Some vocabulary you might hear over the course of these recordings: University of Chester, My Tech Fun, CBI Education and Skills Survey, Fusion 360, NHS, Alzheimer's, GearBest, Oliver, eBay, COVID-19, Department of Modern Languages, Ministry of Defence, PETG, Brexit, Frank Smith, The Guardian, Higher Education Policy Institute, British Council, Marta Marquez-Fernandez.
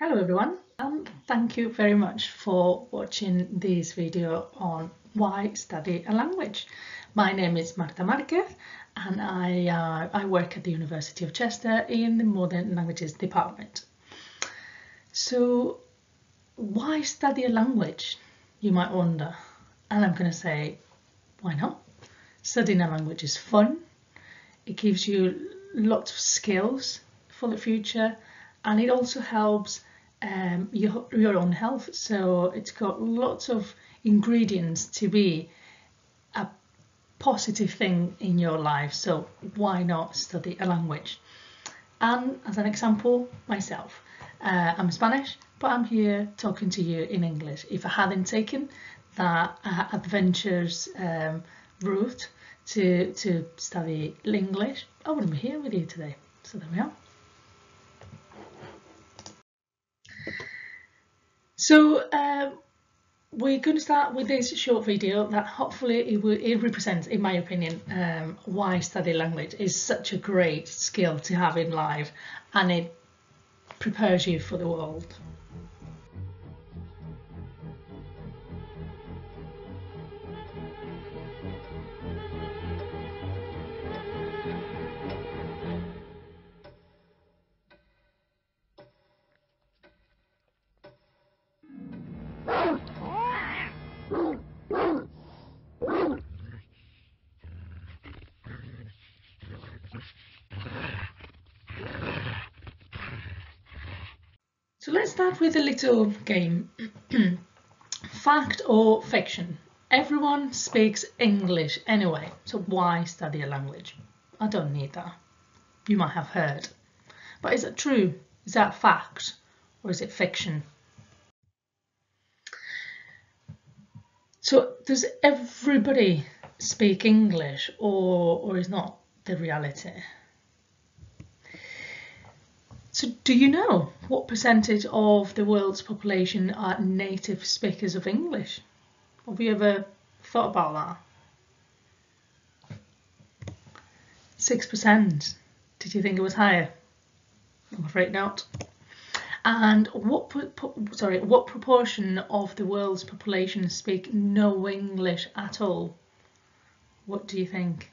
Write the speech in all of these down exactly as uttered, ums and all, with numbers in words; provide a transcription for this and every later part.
Hello everyone, um, thank you very much for watching this video on why study a language. My name is Marta Marquez and I, uh, I work at the University of Chester in the Modern Languages Department. So why study a language, you might wonder, and I'm going to say, why not? Studying a language is fun, it gives you lots of skills for the future and it also helps Um, your, your own health, so it's got lots of ingredients to be a positive thing in your life, so why not study a language? And as an example, myself, uh, I'm Spanish, but I'm here talking to you in English. If I hadn't taken that uh, adventurous um, route to, to study English, I wouldn't be here with you today, so there we are. So uh, we're going to start with this short video that hopefully it, will, it represents, in my opinion, um, why study language is such a great skill to have in life and it prepares you for the world. So let's start with a little game. Fact or fiction? Everyone speaks English anyway, so why study a language? I don't need that. You might have heard. But is it true? Is that fact? Or is it fiction? So does everybody speak English or, or is not the reality? So do you know what percentage of the world's population are native speakers of English? Have you ever thought about that? six percent. Did you think it was higher? I'm afraid not. And what, sorry, what proportion of the world's population speak no English at all? What do you think?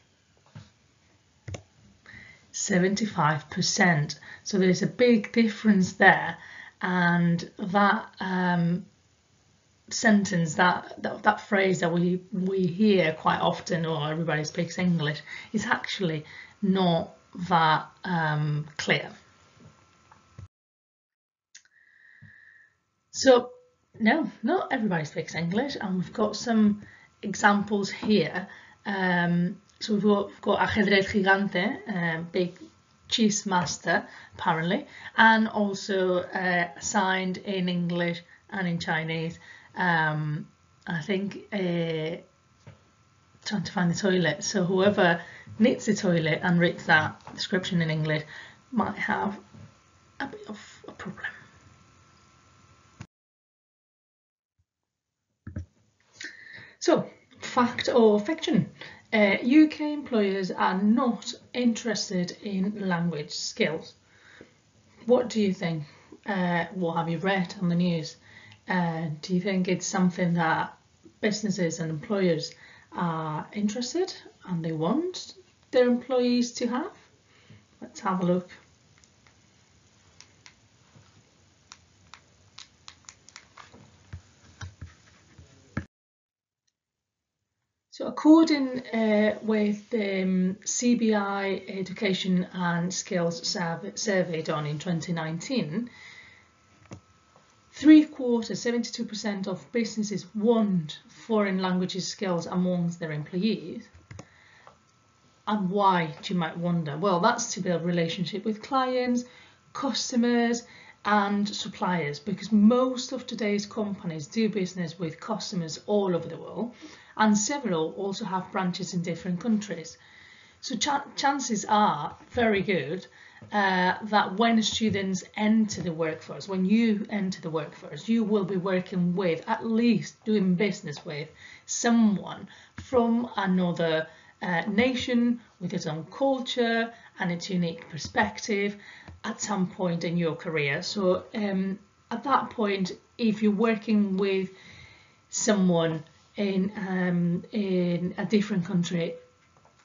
seventy-five percent. So there's a big difference there, and that um, sentence, that, that that phrase that we we hear quite often, or oh, everybody speaks English, is actually not that um, clear. So no, not everybody speaks English, and we've got some examples here. Um, So we've got, we've got Ajedrez Gigante, uh, big chess master, apparently, and also uh, signed in English and in Chinese. Um, I think uh, trying to find the toilet. So whoever knits the toilet and reads that description in English might have a bit of a problem. So, fact or fiction? Uh, U K employers are not interested in language skills. What do you think? Uh, what have you read on the news? Uh, do you think it's something that businesses and employers are interested and they want their employees to have? Let's have a look. So according uh, with the um, C B I Education and Skills Survey done in twenty nineteen, three quarters, seventy-two percent of businesses want foreign languages skills amongst their employees. And why, you might wonder? Well, that's to build relationship with clients, customers and suppliers, because most of today's companies do business with customers all over the world. And several also have branches in different countries. So ch chances are very good uh, that when students enter the workforce, when you enter the workforce, you will be working with, at least doing business with, someone from another uh, nation with its own culture and its unique perspective at some point in your career. So um, at that point, if you're working with someone in um, in a different country,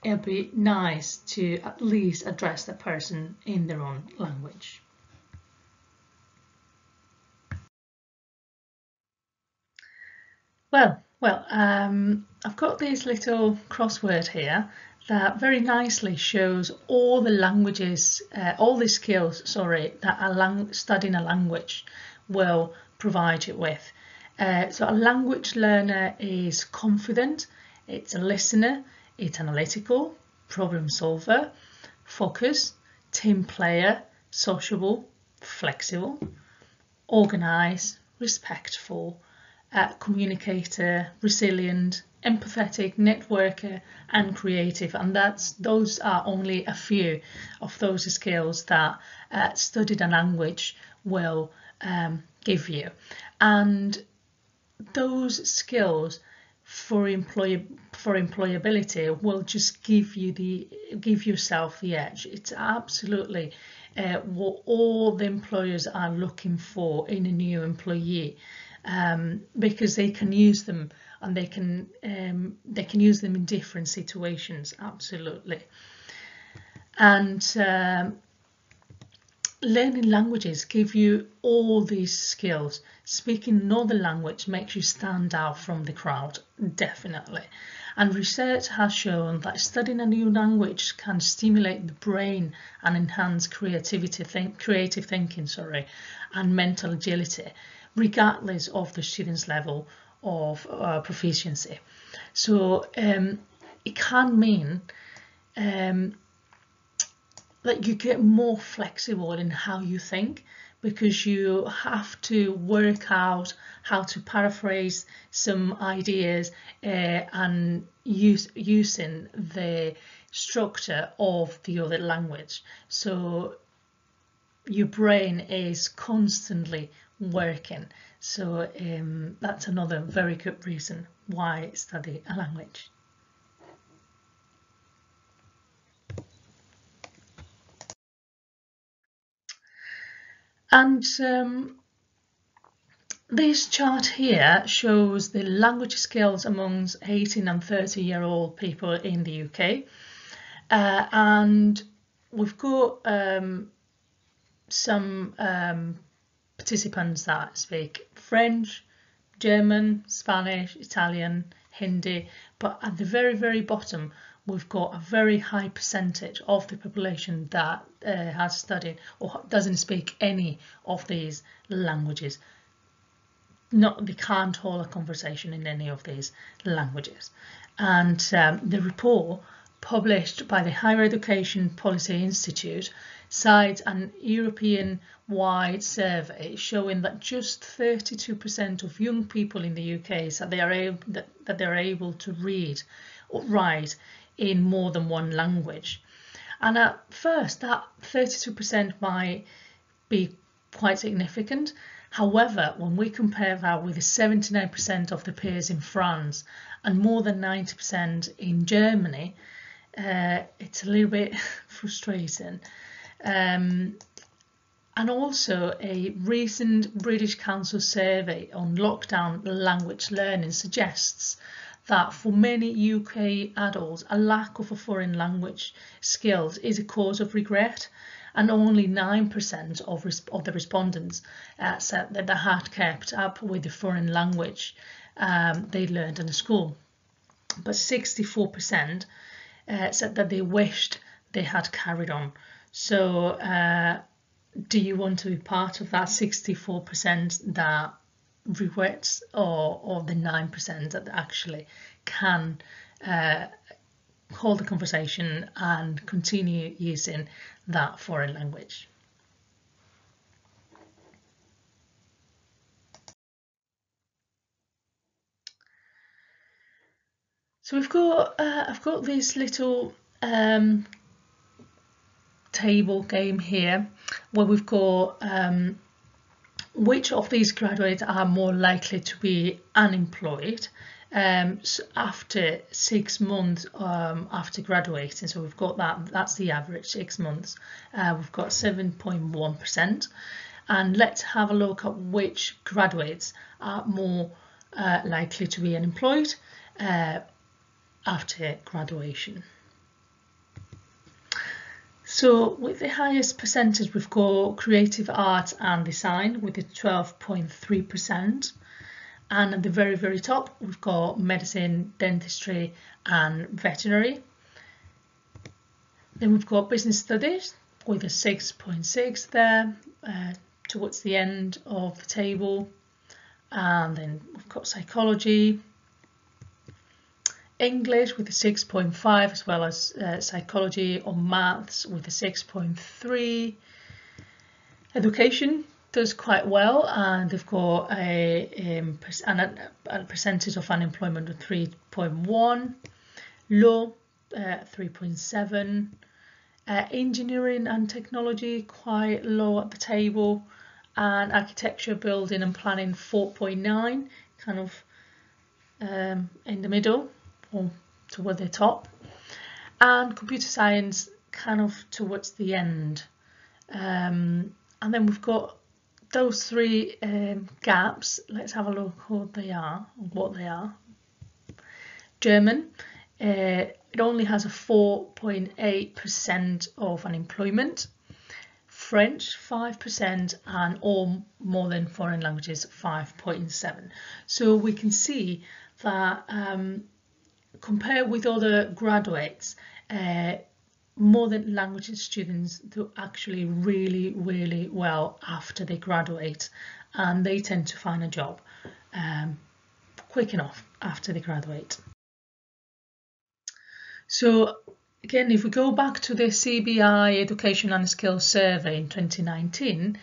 it'll be nice to at least address the person in their own language. Well, well, um, I've got this little crossword here that very nicely shows all the languages, uh, all the skills, sorry, that a lang studying a language will provide you with. Uh, so a language learner is confident, it's a listener, it's analytical, problem solver, focused, team player, sociable, flexible, organised, respectful, Uh, communicator, resilient, empathetic, networker and creative, and that's those are only a few of those skills that uh, studying a language will um, give you. And those skills for employ for employability will just give you the give yourself the edge. It's absolutely uh, what all the employers are looking for in a new employee. Um, because they can use them, and they can um, they can use them in different situations, absolutely. And um, learning languages give you all these skills. Speaking another language makes you stand out from the crowd, definitely. And research has shown that studying a new language can stimulate the brain and enhance creativity, think, creative thinking, sorry, and mental agility, regardless of the student's level of uh, proficiency. So um, it can mean um, that you get more flexible in how you think, because you have to work out how to paraphrase some ideas uh, and use using the structure of the other language. So your brain is constantly working, so um, that's another very good reason why study a language. And um, this chart here shows the language skills amongst eighteen and thirty year old people in the U K, uh, and we've got um, some um, participants that speak French, German, Spanish, Italian, Hindi, but at the very, very bottom, we've got a very high percentage of the population that uh, has studied or doesn't speak any of these languages. Not, they can't hold a conversation in any of these languages. And um, the report published by the Higher Education Policy Institute cites an European-wide survey showing that just thirty-two percent of young people in the U K said they are able, that, that they are able to read or write in more than one language. And at first, that thirty-two percent might be quite significant. However, when we compare that with the seventy-nine percent of the peers in France and more than ninety percent in Germany, uh, it's a little bit frustrating. Um, and also, a recent British Council survey on lockdown language learning suggests that for many U K adults, a lack of a foreign language skills is a cause of regret, and only nine percent of, resp of the respondents uh, said that they had kept up with the foreign language um, they learned in the school. But sixty-four percent uh, said that they wished they had carried on. So uh, do you want to be part of that sixty-four percent that regrets, or, or the nine percent that actually can uh, hold the conversation and continue using that foreign language? So we've got uh, I've got this little um, table game here where we've got um, which of these graduates are more likely to be unemployed um, so after six months um, after graduating. So we've got that, that's the average six months. Uh, we've got seven point one percent. and let's have a look at which graduates are more uh, likely to be unemployed uh, after graduation. So with the highest percentage, we've got creative arts and design with the twelve point three percent. And at the very, very top, we've got medicine, dentistry and veterinary. Then we've got business studies with a six point six there uh, towards the end of the table. And then we've got psychology, English with a six point five, as well as uh, psychology or maths with a six point three. Education does quite well, and they've got a, um, a, a percentage of unemployment of three point one, law uh, three point seven, uh, engineering and technology quite low at the table, and architecture, building and planning four point nine, kind of um, in the middle or toward the top, and computer science kind of towards the end. Um, and then we've got those three um, gaps. Let's have a look what they are. What they are. German, uh, it only has a four point eight percent of unemployment. French five percent, and all more than foreign languages five point seven. So we can see that um, compared with other graduates, uh, modern languages students do actually really, really well after they graduate, and they tend to find a job um, quick enough after they graduate. So again, if we go back to the C B I Education and Skills Survey in twenty nineteen,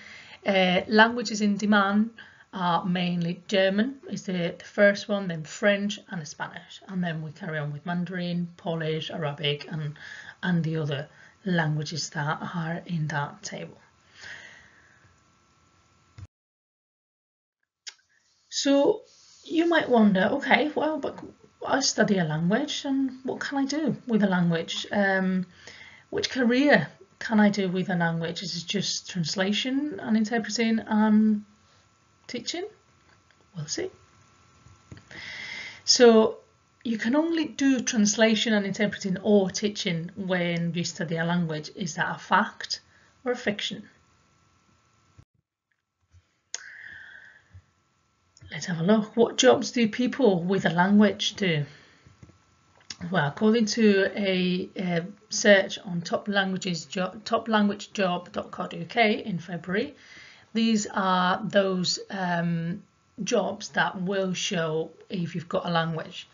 uh, languages in demand are mainly German, is the, the first one, then French and Spanish, and then we carry on with Mandarin, Polish, Arabic and, and the other languages that are in that table. So you might wonder, okay, well, but I study a language, and what can I do with a language? Um, which career can I do with a language? Is it just translation and interpreting and teaching? We'll see. So you can only do translation and interpreting or teaching when you study a language. Is that a fact or a fiction? Let's have a look. What jobs do people with a language do? Well, according to a, a search on top languages job, top language job dot co dot U K in February, these are those um, jobs that will show if you've got a language.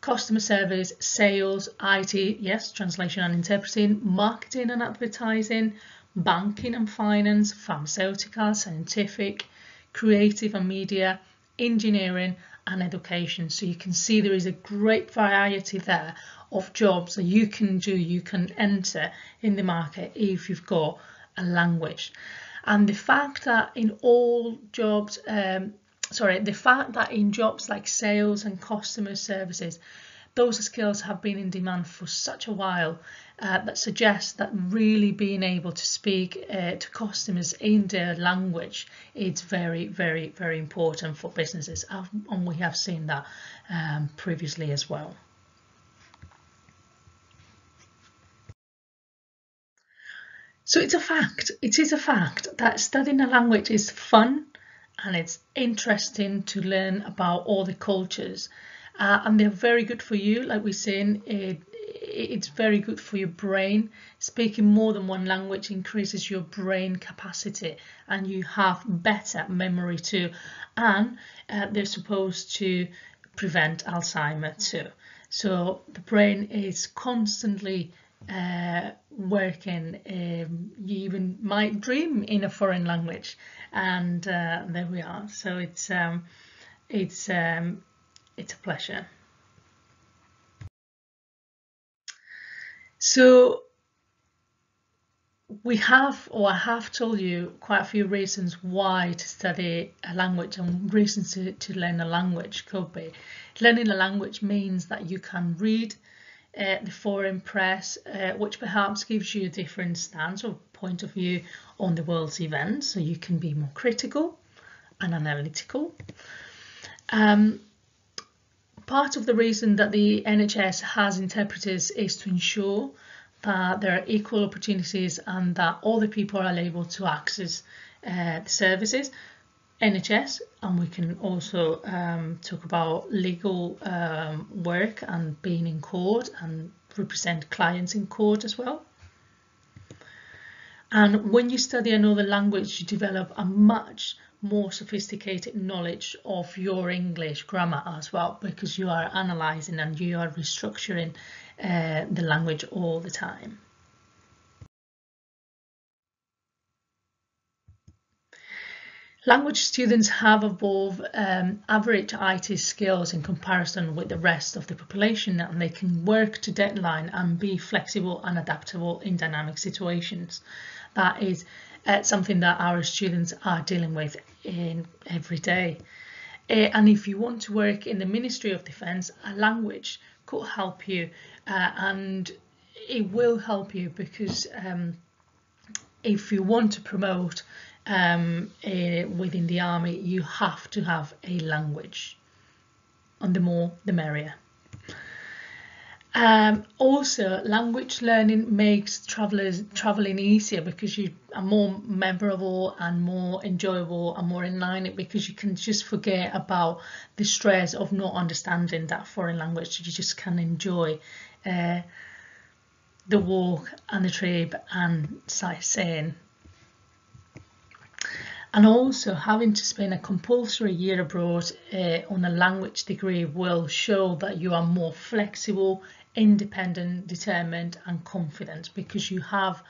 Customer service, sales, I T, yes, translation and interpreting, marketing and advertising, banking and finance, pharmaceutical, scientific, creative and media, engineering and education. So you can see there is a great variety there of jobs that you can do, you can enter in the market if you've got a language. And the fact that in all jobs, um, sorry, the fact that in jobs like sales and customer services, those skills have been in demand for such a while, uh, that suggests that really being able to speak uh, to customers in their language is very, very, very important for businesses. And we have seen that um, previously as well. So it's a fact, it is a fact that studying a language is fun, and it's interesting to learn about all the cultures, uh, and they're very good for you. Like we've seen, it, it's very good for your brain. Speaking more than one language increases your brain capacity, and you have better memory too, and uh, they're supposed to prevent Alzheimer's too. So the brain is constantly Uh, working. Um, you even might dream in a foreign language, and uh, there we are. So it's um, it's um, it's a pleasure. So we have, or I have told you quite a few reasons why to study a language and reasons to, to learn a language. Could be learning a language means that you can read, uh, the foreign press, uh, which perhaps gives you a different stance or point of view on the world's events, so you can be more critical and analytical. Um, part of the reason that the N H S has interpreters is to ensure that there are equal opportunities and that all the people are able to access uh, the services. N H S, and we can also um, talk about legal um, work and being in court and represent clients in court as well. And when you study another language, you develop a much more sophisticated knowledge of your English grammar as well, because you are analysing and you are restructuring uh, the language all the time. Language students have above um, average I T skills in comparison with the rest of the population, and they can work to deadline and be flexible and adaptable in dynamic situations. That is uh, something that our students are dealing with in every day. Uh, and if you want to work in the Ministry of Defence, a language could help you, uh, and it will help you, because um, if you want to promote Um, uh, within the army, you have to have a language, and the more the merrier. Um, also, language learning makes travellers travelling easier, because you are more memorable and more enjoyable and more in line, because you can just forget about the stress of not understanding that foreign language. You just can enjoy uh, the walk and the trip and sightseeing. And also, having to spend a compulsory year abroad uh, on a language degree will show that you are more flexible, independent, determined and confident, because you have,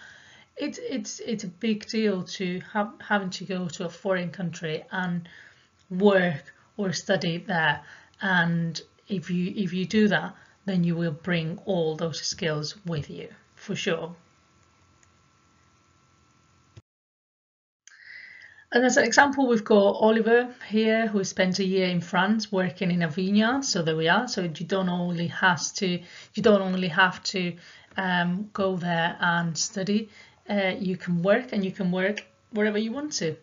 it, it's, it's a big deal to have, having to go to a foreign country and work or study there. And if you, if you do that, then you will bring all those skills with you, for sure. And as an example, we've got Oliver here, who spent a year in France working in a vineyard. So there we are. So you don't only has to, you don't only have to um, go there and study. Uh, you can work, and you can work wherever you want to.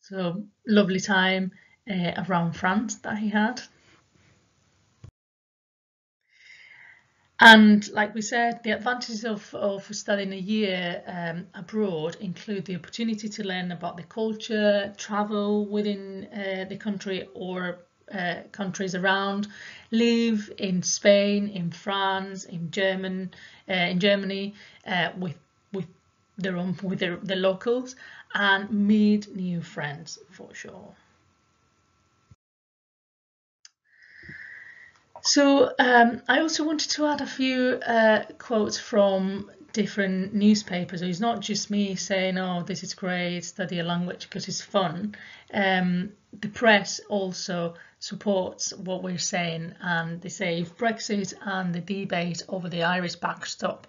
So lovely time uh, around France that he had. And like we said, the advantages of, of studying a year um, abroad include the opportunity to learn about the culture, travel within uh, the country or uh, countries around, live in Spain, in France, in German, uh, in Germany, uh, with with their own with their, the locals, and meet new friends for sure. So um, I also wanted to add a few uh, quotes from different newspapers. It's not just me saying, oh, this is great, study a language because it's fun. Um, the press also supports what we're saying, and they say, if Brexit and the debate over the Irish backstop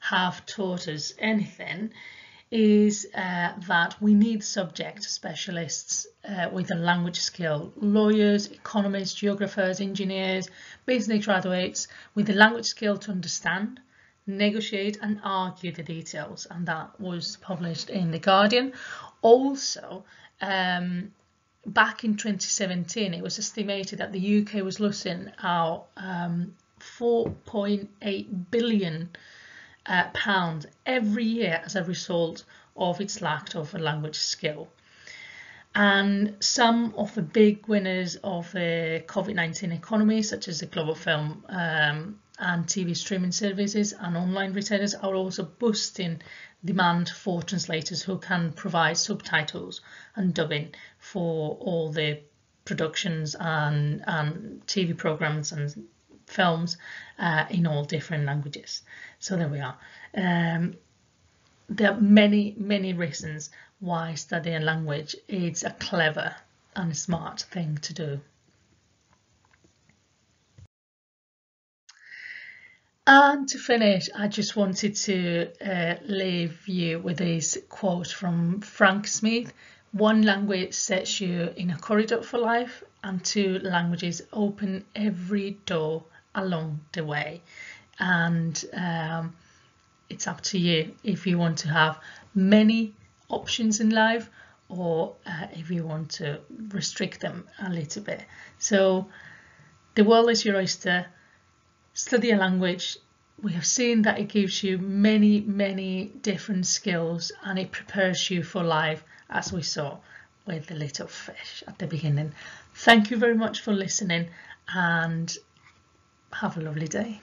have taught us anything, is uh, that we need subject specialists uh, with a language skill. Lawyers, economists, geographers, engineers, business graduates with the language skill to understand, negotiate and argue the details. And that was published in The Guardian. Also, um, back in twenty seventeen, it was estimated that the U K was losing out um, four point eight billion Uh, pounds every year as a result of its lack of a language skill. And some of the big winners of the COVID nineteen economy, such as the global film um, and T V streaming services and online retailers, are also boosting demand for translators who can provide subtitles and dubbing for all the productions and, and T V programs and films uh, in all different languages. So there we are. Um, there are many, many reasons why studying language is a clever and smart thing to do. And to finish, I just wanted to uh, leave you with this quote from Frank Smith. One language sets you in a corridor for life, and two languages open every door along the way. And um, it's up to you if you want to have many options in life, or uh, if you want to restrict them a little bit. So the world is your oyster. Study a language. We have seen that it gives you many, many different skills, and it prepares you for life, as we saw with the little fish at the beginning. Thank you very much for listening, and have a lovely day.